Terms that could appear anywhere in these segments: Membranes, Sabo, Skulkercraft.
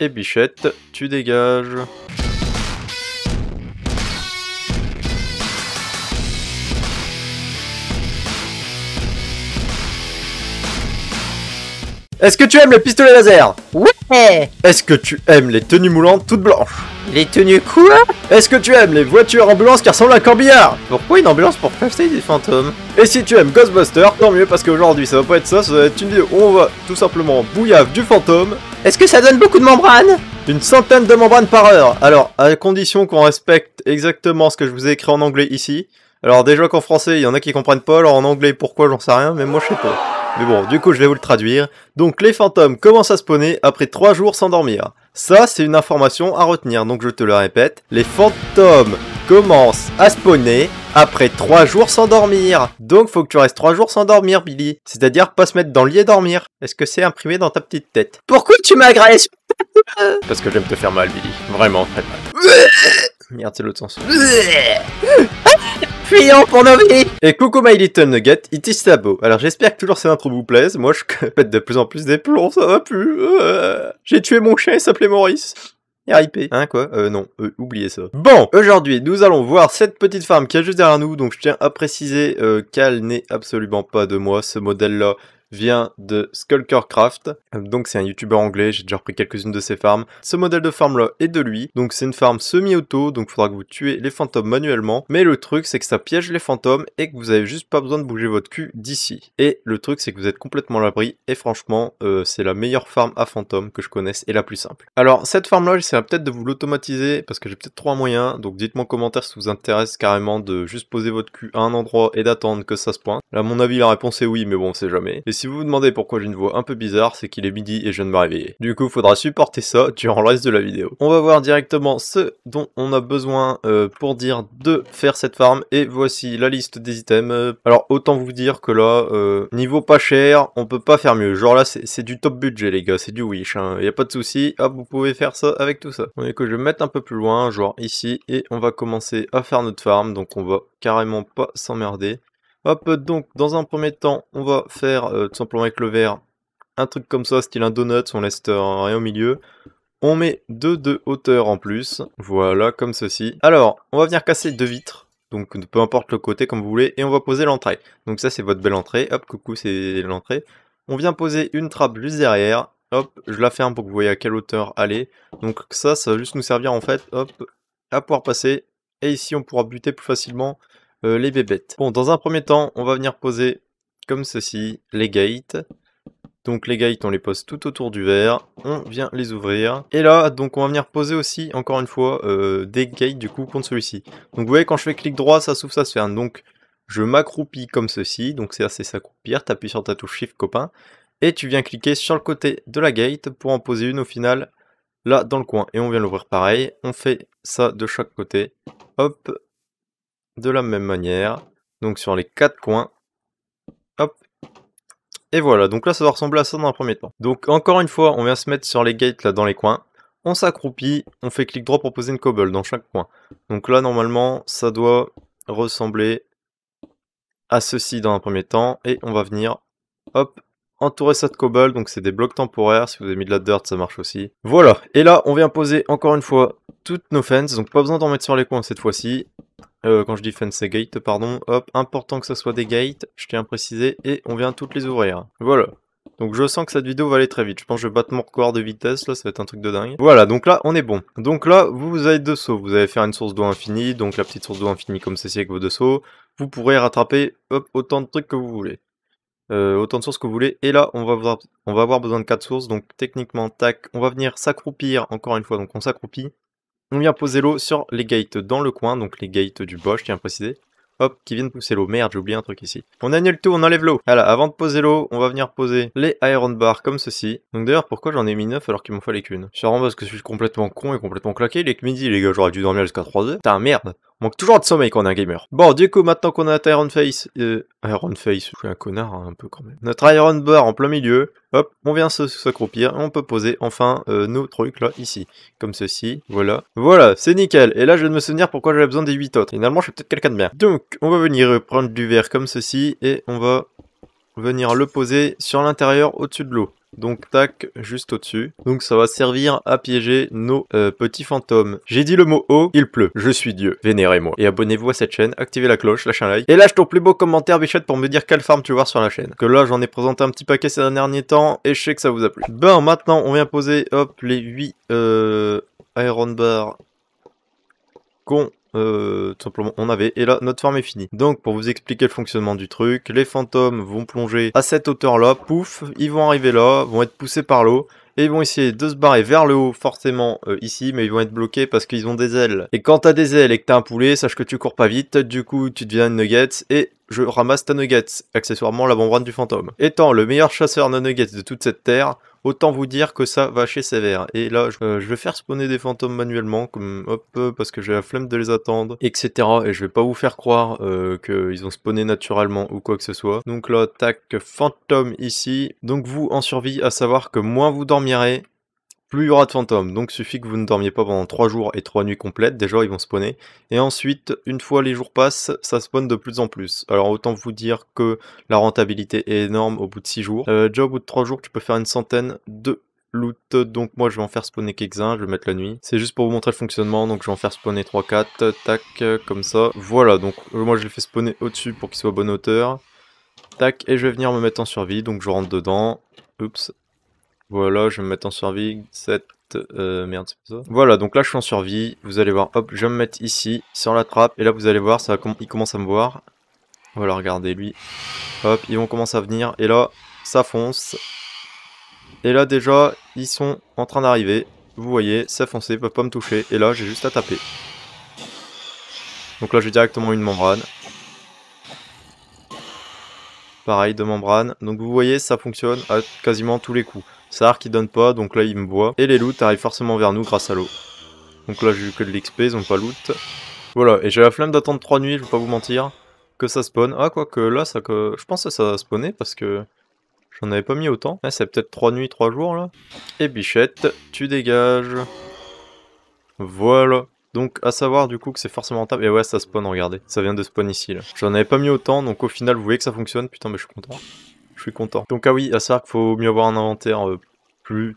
Et bichette, tu dégages. Est-ce que tu aimes les pistolets laser? Ouais. Est-ce que tu aimes les tenues moulantes toutes blanches? Les tenues quoi? Est-ce que tu aimes les voitures ambulances qui ressemblent à un corbillard? Pourquoi une ambulance pour chasser des fantômes? Et si tu aimes Ghostbusters, tant mieux parce qu'aujourd'hui ça va pas être ça, ça va être une vidéo où on va tout simplement bouillave du fantôme. Est-ce que ça donne beaucoup de membranes? Une centaine de membranes par heure. Alors, à condition qu'on respecte exactement ce que je vous ai écrit en anglais ici. Alors déjà qu'en français, il y en a qui comprennent pas, alors en anglais pourquoi j'en sais rien, mais moi je sais pas. Mais bon, du coup je vais vous le traduire. Donc les fantômes commencent à spawner après 3 jours sans dormir. Ça c'est une information à retenir, donc je te le répète. Les fantômes commencent à spawner après 3 jours sans dormir. Donc faut que tu restes 3 jours sans dormir, Billy. C'est-à-dire pas se mettre dans le lit et dormir. Est-ce que c'est imprimé dans ta petite tête? Pourquoi tu m'agresses? Parce que j'aime te faire mal, Billy. Vraiment très mal. Merde, c'est l'autre sens. Fuyons pour nos vies. Et coucou my little nugget, it is Sabo. Alors j'espère que toujours ces intros vous plaisent, moi je pète de plus en plus des plombs, ça va plus. J'ai tué mon chien, il s'appelait Maurice. RIP. Hein quoi? Non, oubliez ça. Bon, aujourd'hui nous allons voir cette petite farm qui est juste derrière nous, donc je tiens à préciser qu'elle n'est absolument pas de moi, ce modèle-là vient de Skulkercraft, donc c'est un youtubeur anglais, j'ai déjà repris quelques-unes de ses farms. Ce modèle de farm là est de lui, donc c'est une farm semi-auto, donc il faudra que vous tuez les fantômes manuellement, mais le truc c'est que ça piège les fantômes et que vous avez juste pas besoin de bouger votre cul d'ici. Et le truc c'est que vous êtes complètement à l'abri, et franchement c'est la meilleure farm à fantômes que je connaisse et la plus simple. Alors cette farm là j'essaierai peut-être de vous l'automatiser, parce que j'ai peut-être 3 moyens, donc dites-moi en commentaire si ça vous intéresse carrément de juste poser votre cul à un endroit et d'attendre que ça se pointe. Là à mon avis la réponse est oui, mais bon on sait jamais. Et si vous vous demandez pourquoi j'ai une voix un peu bizarre, c'est qu'il est midi et je viens de me réveiller. Du coup, faudra supporter ça durant le reste de la vidéo. On va voir directement ce dont on a besoin pour dire de faire cette farm. Et voici la liste des items. Alors, autant vous dire que là, niveau pas cher, on peut pas faire mieux. Genre là, c'est du top budget, les gars. C'est du wish. Hein. Y a pas de souci. Ah, vous pouvez faire ça avec tout ça. Donc, je vais me mettre un peu plus loin, genre ici. Et on va commencer à faire notre farm. Donc, on va carrément pas s'emmerder. Hop, donc dans un premier temps, on va faire tout simplement avec le verre un truc comme ça, style un donut, on laisse rien au milieu. On met 2 de hauteur en plus, voilà, comme ceci. Alors, on va venir casser 2 vitres, donc peu importe le côté comme vous voulez, et on va poser l'entrée. Donc ça c'est votre belle entrée, hop, coucou, c'est l'entrée. On vient poser une trappe juste derrière, hop, je la ferme pour que vous voyez à quelle hauteur aller. Donc ça va juste nous servir en fait, hop, à pouvoir passer, et ici on pourra buter plus facilement. Les bébêtes. Bon, dans un premier temps, on va venir poser comme ceci les gates. Donc les gates, on les pose tout autour du verre. On vient les ouvrir. Et là, donc on va venir poser aussi, encore une fois, des gates du coup contre celui-ci. Donc vous voyez, quand je fais clic droit, ça s'ouvre, ça se ferme. Donc je m'accroupis comme ceci. Donc c'est assez s'accroupir. T'appuies sur ta touche Shift copain. Et tu viens cliquer sur le côté de la gate pour en poser une au final là dans le coin. Et on vient l'ouvrir pareil. On fait ça de chaque côté. Hop. De la même manière, donc sur les 4 coins, hop, et voilà, donc là ça va ressembler à ça dans un premier temps. Donc encore une fois, on vient se mettre sur les gates là dans les coins, on s'accroupit, on fait clic droit pour poser une cobble dans chaque coin. Donc là normalement ça doit ressembler à ceci dans un premier temps, et on va venir, hop, entourer ça de cobble, donc c'est des blocs temporaires, si vous avez mis de la dirt ça marche aussi. Voilà, et là on vient poser encore une fois toutes nos fences, donc pas besoin d'en mettre sur les coins cette fois-ci. Quand je dis fence et gate, pardon, hop, important que ça soit des gates, je tiens à préciser, et on vient toutes les ouvrir. Voilà. Donc je sens que cette vidéo va aller très vite, je pense que je vais battre mon record de vitesse, là ça va être un truc de dingue. Voilà, donc là on est bon. Donc là, vous avez 2 sauts, vous allez faire une source d'eau infinie, donc la petite source d'eau infinie comme ceci avec vos 2 sauts, vous pourrez rattraper, hop, autant de trucs que vous voulez. Autant de sources que vous voulez, et là on va avoir besoin de 4 sources, donc techniquement, tac, on va venir s'accroupir, encore une fois, donc on s'accroupit. On vient poser l'eau sur les gates dans le coin, donc les gates du bas, je tiens à préciser. Hop, qui viennent pousser l'eau. Merde, j'ai oublié un truc ici. On annule tout, on enlève l'eau. Voilà, avant de poser l'eau, on va venir poser les iron bars comme ceci. Donc d'ailleurs, pourquoi j'en ai mis 9 alors qu'il m'en fallait qu'une? Je suis vraiment parce que je suis complètement con et complètement claqué. Il est que midi, les gars, j'aurais dû dormir jusqu'à 3h. Putain, merde. On manque toujours de sommeil quand on est un gamer. Bon, du coup, maintenant qu'on a notre Iron Face... Iron Face, je suis un connard hein, un peu quand même. Notre Iron Bar en plein milieu. Hop, on vient s'accroupir et on peut poser enfin nos trucs là, ici. Comme ceci, voilà. Voilà, c'est nickel. Et là, je viens de me souvenir pourquoi j'avais besoin des 8 autres. Finalement, je suis peut-être quelqu'un de bien. Donc, on va venir prendre du verre comme ceci et on va venir le poser sur l'intérieur au-dessus de l'eau. Donc tac, juste au-dessus. Donc ça va servir à piéger nos petits fantômes. J'ai dit le mot haut, il pleut. Je suis Dieu, vénérez-moi. Et abonnez-vous à cette chaîne, activez la cloche, lâchez un like. Et lâche ton plus beau commentaire, bichette, pour me dire quelle farm tu veux voir sur la chaîne. Que là, j'en ai présenté un petit paquet ces derniers temps et je sais que ça vous a plu. Ben, maintenant, on vient poser, hop, les 8 iron bar qu'on... tout simplement on avait, et là notre farm est finie. Donc pour vous expliquer le fonctionnement du truc, les fantômes vont plonger à cette hauteur là, pouf, ils vont arriver là, vont être poussés par l'eau et ils vont essayer de se barrer vers le haut forcément ici, mais ils vont être bloqués parce qu'ils ont des ailes. Et quand t'as des ailes et que t'as un poulet, sache que tu cours pas vite, du coup tu deviens une nuggets et je ramasse ta nuggets, accessoirement l'avant-bras du fantôme. Étant le meilleur chasseur de nuggets de toute cette terre, autant vous dire que ça va chez sévère. Et là, je vais faire spawner des fantômes manuellement, comme hop, parce que j'ai la flemme de les attendre, etc. Et je vais pas vous faire croire qu'ils ont spawné naturellement ou quoi que ce soit. Donc là, tac, fantôme ici. Donc vous, en survie, à savoir que moins vous dormirez, plus il y aura de fantômes, donc suffit que vous ne dormiez pas pendant 3 jours et 3 nuits complètes, déjà ils vont spawner. Et ensuite, une fois les jours passent, ça spawn de plus en plus. Alors autant vous dire que la rentabilité est énorme au bout de 6 jours. Déjà au bout de 3 jours, tu peux faire une centaine de loot, donc moi je vais en faire spawner quelques-uns, je vais mettre la nuit. C'est juste pour vous montrer le fonctionnement, donc je vais en faire spawner 3-4, tac, comme ça. Voilà, donc moi je les fais spawner au-dessus pour qu'ils soient à bonne hauteur. Tac, et je vais venir me mettre en survie, donc je rentre dedans. Oups. Voilà, je vais me mettre en survie, 7, merde c'est pas ça. Voilà, donc là je suis en survie, vous allez voir, hop, je vais me mettre ici, sur la trappe, et là vous allez voir, ça va il commence à me voir. Voilà, regardez, lui, hop, ils vont commencer à venir, et là, ça fonce. Et là déjà, ils sont en train d'arriver, vous voyez, ça fonce, ils peuvent pas me toucher, et là j'ai juste à taper. Donc là j'ai directement une membrane. Pareil, 2 membranes, donc vous voyez, ça fonctionne à quasiment tous les coups. Ça arc, il donne pas, donc là il me voit. Et les loots arrivent forcément vers nous grâce à l'eau. Donc là j'ai eu que de l'XP, ils ont pas loot. Voilà, et j'ai la flemme d'attendre 3 nuits, je vais pas vous mentir, que ça spawn. Ah, quoi que là, ça, que... je pense que ça a spawné parce que j'en avais pas mis autant. Ah, c'est peut-être 3 nuits, 3 jours là. Et bichette, tu dégages. Voilà. Donc à savoir du coup que c'est forcément rentable. Et ouais, ça spawn, regardez, ça vient de spawn ici là. J'en avais pas mis autant, donc au final vous voyez que ça fonctionne. Putain, mais je suis content. Je suis content. Donc ah oui, à savoir qu'il faut mieux avoir un inventaire plus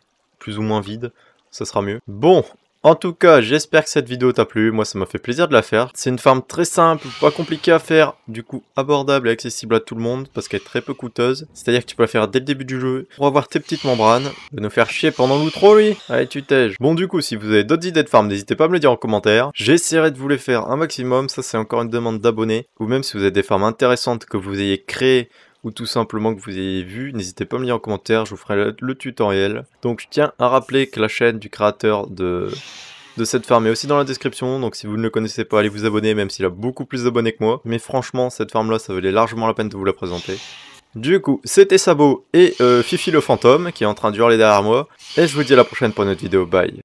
ou moins vide, ça sera mieux. Bon, en tout cas, j'espère que cette vidéo t'a plu, moi ça m'a fait plaisir de la faire. C'est une farm très simple, pas compliquée à faire, du coup abordable et accessible à tout le monde, parce qu'elle est très peu coûteuse. C'est-à-dire que tu peux la faire dès le début du jeu, pour avoir tes petites membranes, de nous faire chier pendant l'outro lui. Allez, tu tèges. Bon du coup, si vous avez d'autres idées de farm, n'hésitez pas à me le dire en commentaire. J'essaierai de vous les faire un maximum, ça c'est encore une demande d'abonnés. Ou même si vous avez des farms intéressantes que vous ayez créées, ou tout simplement que vous ayez vu, n'hésitez pas à me dire en commentaire, je vous ferai le tutoriel. Donc je tiens à rappeler que la chaîne du créateur de cette farm est aussi dans la description, donc si vous ne le connaissez pas, allez vous abonner, même s'il a beaucoup plus d'abonnés que moi. Mais franchement, cette farm là, ça valait largement la peine de vous la présenter. Du coup, c'était Sabot et Fifi le fantôme, qui est en train de hurler derrière moi, et je vous dis à la prochaine pour une autre vidéo, bye.